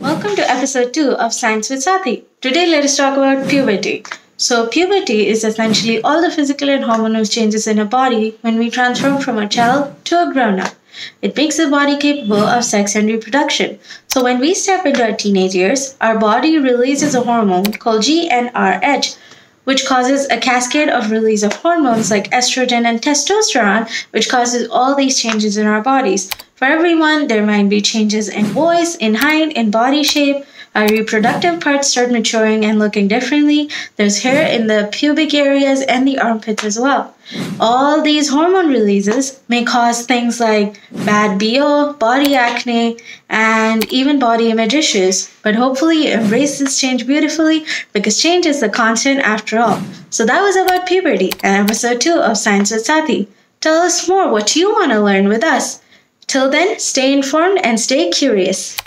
Welcome to episode 2 of Science with Saathi. Today let us talk about puberty. So puberty is essentially all the physical and hormonal changes in a body when we transform from a child to a grown-up. It makes the body capable of sex and reproduction. So when we step into our teenage years, our body releases a hormone called GnRH, which causes a cascade of release of hormones like estrogen and testosterone, which causes all these changes in our bodies. For everyone, there might be changes in voice, in height, in body shape. Our reproductive parts start maturing and looking differently. There's hair in the pubic areas and the armpits as well. All these hormone releases may cause things like bad BO, body acne, and even body image issues. But hopefully you embrace this change beautifully, because change is the constant after all. So that was about puberty and episode 2 of Science with Saathi. Tell us more what you want to learn with us. Till then, stay informed and stay curious.